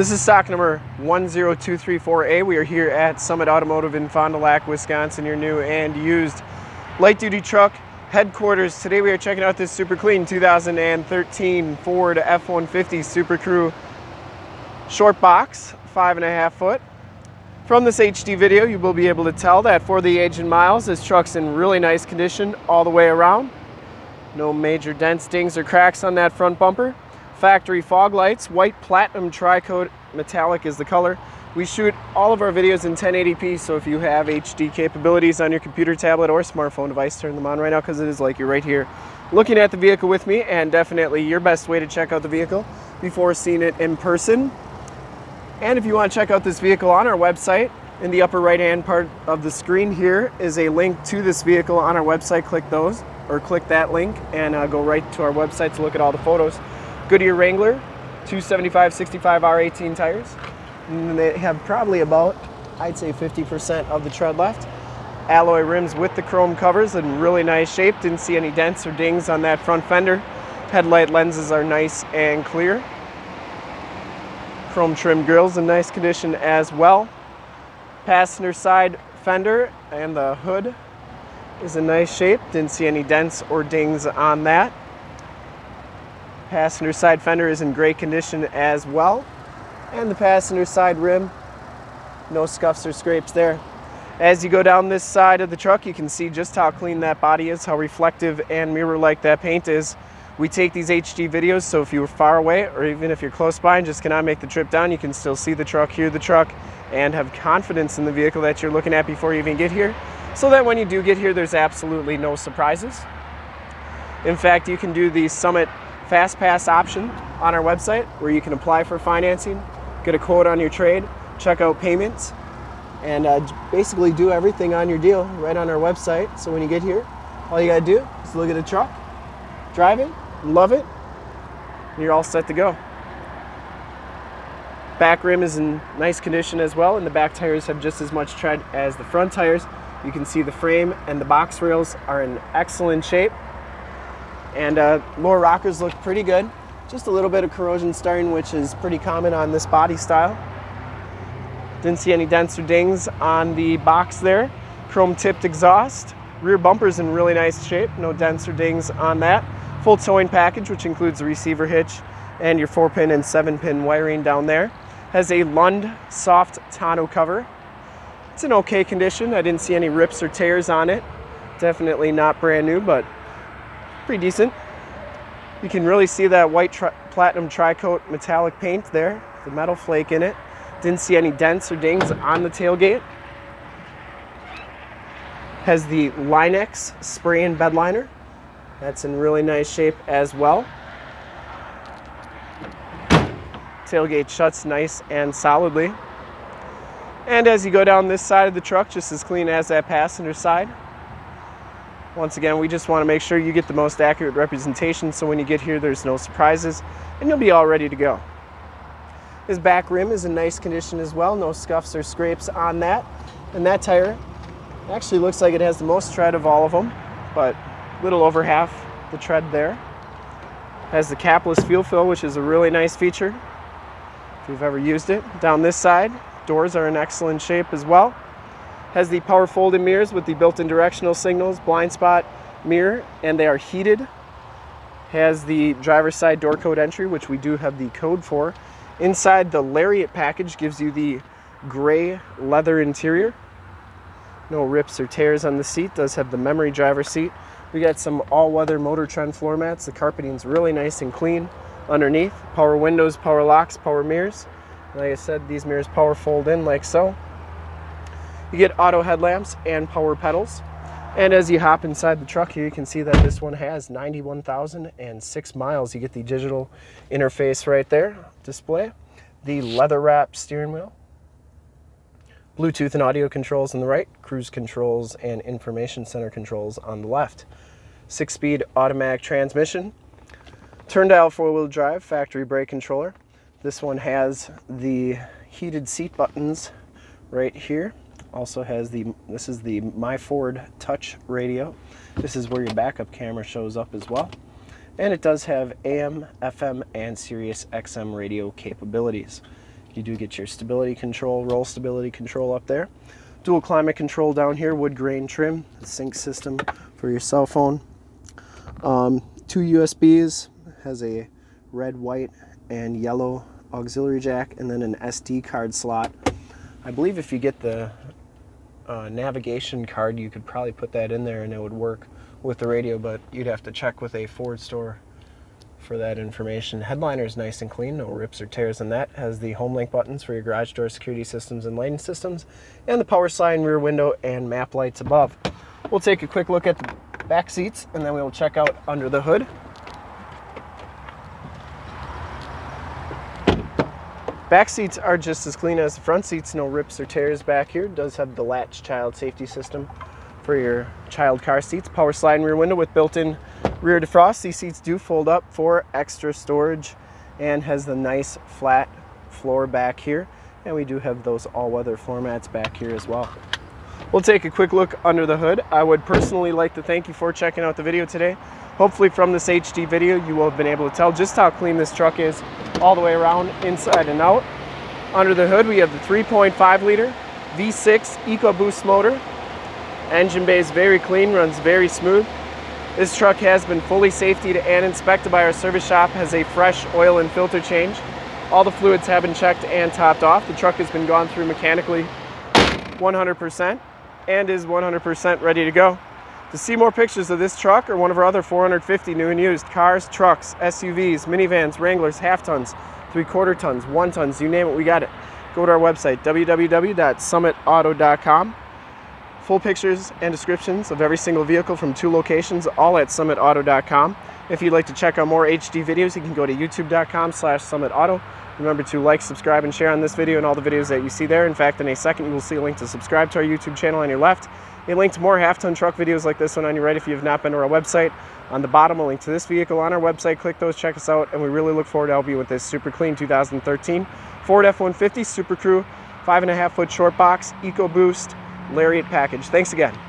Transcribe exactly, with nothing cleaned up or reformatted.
This is stock number one zero two three four A. We are here at Summit Automotive in Fond du Lac, Wisconsin, your new and used light-duty truck headquarters. Today we are checking out this super clean two thousand thirteen Ford F one fifty SuperCrew short box, five and a half foot. From this H D video, you will be able to tell that for the age and miles, this truck's in really nice condition all the way around. No major dents, dings, or cracks on that front bumper. Factory fog lights, white platinum tri-coat, metallic is the color. We shoot all of our videos in ten eighty p, so if you have H D capabilities on your computer, tablet, or smartphone device, turn them on right now because it is like you're right here looking at the vehicle with me, and definitely your best way to check out the vehicle before seeing it in person. And if you want to check out this vehicle on our website, in the upper right-hand part of the screen here is a link to this vehicle on our website. Click those, or click that link, and uh, go right to our website to look at all the photos. Goodyear Wrangler, two seventy-five sixty-five R eighteen tires. And they have probably about, I'd say, fifty percent of the tread left. Alloy rims with the chrome covers in really nice shape. Didn't see any dents or dings on that front fender. Headlight lenses are nice and clear. Chrome trim grille's in nice condition as well. Passenger side fender and the hood is in nice shape. Didn't see any dents or dings on that. Passenger side fender is in great condition as well. And the passenger side rim, no scuffs or scrapes there. As you go down this side of the truck, you can see just how clean that body is, how reflective and mirror-like that paint is. We take these H D videos, so if you were far away or even if you're close by and just cannot make the trip down, you can still see the truck, hear the truck, and have confidence in the vehicle that you're looking at before you even get here, so that when you do get here, there's absolutely no surprises. In fact, you can do the Summit Fast Pass option on our website, where you can apply for financing, get a quote on your trade, check out payments, and uh, basically do everything on your deal right on our website. So when you get here, all you gotta do is look at the truck, drive it, love it, and you're all set to go. Back rim is in nice condition as well, and the back tires have just as much tread as the front tires. You can see the frame and the box rails are in excellent shape, and uh, lower rockers look pretty good. Just a little bit of corrosion starting, which is pretty common on this body style. Didn't see any dents or dings on the box there. Chrome tipped exhaust. Rear bumper's in really nice shape, no dents or dings on that. Full towing package, which includes the receiver hitch and your four-pin and seven-pin wiring down there. Has a Lund soft tonneau cover. It's in okay condition. I didn't see any rips or tears on it. Definitely not brand new, but pretty decent. You can really see that white tri platinum tri-coat metallic paint there, the metal flake in it. Didn't see any dents or dings on the tailgate. Has the Linex spray-in bed liner. That's in really nice shape as well. Tailgate shuts nice and solidly. And as you go down this side of the truck, just as clean as that passenger side. Once again, we just want to make sure you get the most accurate representation, so when you get here, there's no surprises, and you'll be all ready to go. This back rim is in nice condition as well. No scuffs or scrapes on that. And that tire actually looks like it has the most tread of all of them, but little over half the tread there. Has the capless fuel fill, which is a really nice feature if you've ever used it. Down this side, doors are in excellent shape as well. Has the power folding mirrors with the built-in directional signals, blind spot mirror, and they are heated. Has the driver's side door code entry, which we do have the code for. Inside, the Lariat package gives you the gray leather interior. No rips or tears on the seat. Does have the memory driver seat. We got some all-weather motor trend floor mats. The carpeting's really nice and clean underneath. Power windows, power locks, power mirrors. Like I said, these mirrors power fold in like so. You get auto headlamps and power pedals. And as you hop inside the truck here, you can see that this one has ninety-one thousand six miles. You get the digital interface right there, display. The leather-wrapped steering wheel. Bluetooth and audio controls on the right, cruise controls and information center controls on the left. Six-speed automatic transmission, turn-dial four-wheel drive, factory brake controller. This one has the heated seat buttons right here. Also has the, this is the MyFord Touch radio. This is where your backup camera shows up as well. And it does have A M, F M, and Sirius X M radio capabilities. You do get your stability control, roll stability control up there. Dual climate control down here, wood grain trim, the sync system for your cell phone. Um, two U S Bs, has a red, white, and yellow auxiliary jack, and then an S D card slot. I believe if you get the uh, navigation card, you could probably put that in there and it would work with the radio, but you'd have to check with a Ford store for that information. Headliner is nice and clean, no rips or tears in that. Has the home link buttons for your garage door, security systems, and lighting systems, and the power sign, rear window, and map lights above. We'll take a quick look at the back seats, and then we'll check out under the hood. Back seats are just as clean as the front seats, no rips or tears back here. It does have the latch child safety system for your child car seats. Power slide rear window with built-in rear defrost. These seats do fold up for extra storage, and has the nice flat floor back here. And we do have those all-weather floor mats back here as well. We'll take a quick look under the hood. I would personally like to thank you for checking out the video today. Hopefully from this H D video, you will have been able to tell just how clean this truck is all the way around, inside and out. Under the hood, we have the three point five liter V six EcoBoost motor. Engine bay is very clean, runs very smooth. This truck has been fully safetied and inspected by our service shop, has a fresh oil and filter change. All the fluids have been checked and topped off. The truck has been gone through mechanically one hundred percent and is one hundred percent ready to go. To see more pictures of this truck or one of our other four hundred fifty new and used cars, trucks, S U Vs, minivans, Wranglers, half tons, three quarter tons, one tons, you name it, we got it. Go to our website, w w w dot summit auto dot com. Full pictures and descriptions of every single vehicle from two locations, all at summit auto dot com. If you'd like to check out more H D videos, you can go to youtube dot com slash summit auto. Remember to like, subscribe, and share on this video and all the videos that you see there. In fact, in a second, you will see a link to subscribe to our YouTube channel on your left, a link to more half-ton truck videos like this one on your right if you have not been to our website. On the bottom, a link to this vehicle on our website. Click those, check us out, and we really look forward to helping you with this super clean two thousand thirteen Ford F one fifty SuperCrew five and a half foot short box EcoBoost Lariat package. Thanks again.